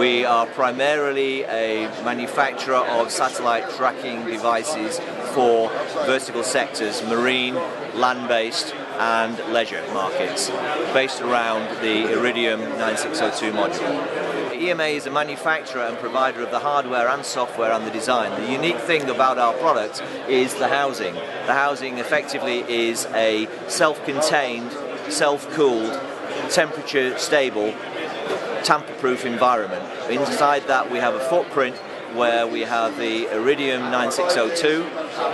We are primarily a manufacturer of satellite tracking devices for vertical sectors, marine, land-based and leisure markets, based around the Iridium 9602 module. EMA is a manufacturer and provider of the hardware and software and the design. The unique thing about our product is the housing. The housing effectively is a self-contained, self-cooled, temperature-stable, tamper-proof environment. Inside that we have a footprint where we have the Iridium 9602,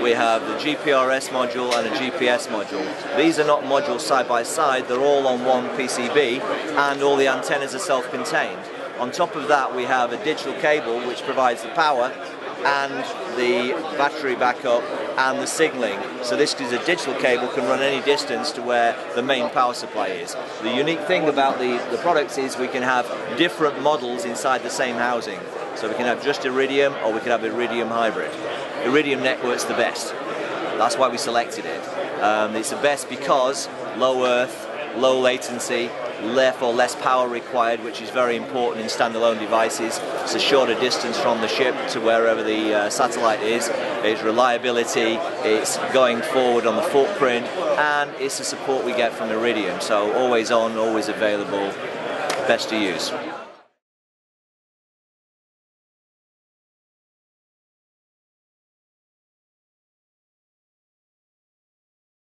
we have the GPRS module and a GPS module. These are not modules side by side, they're all on one PCB and all the antennas are self-contained. On top of that we have a digital cable which provides the power and the battery backup and the signalling. So this is a digital cable, can run any distance to where the main power supply is. The unique thing about the products is we can have different models inside the same housing. So we can have just Iridium or we can have Iridium hybrid. Iridium network's the best. That's why we selected it. It's the best because low earth, low latency, therefore less power required, which is very important in standalone devices. It's a shorter distance from the ship to wherever the satellite is. It's reliability, it's going forward on the footprint, and it's the support we get from Iridium. So always on, always available, best to use.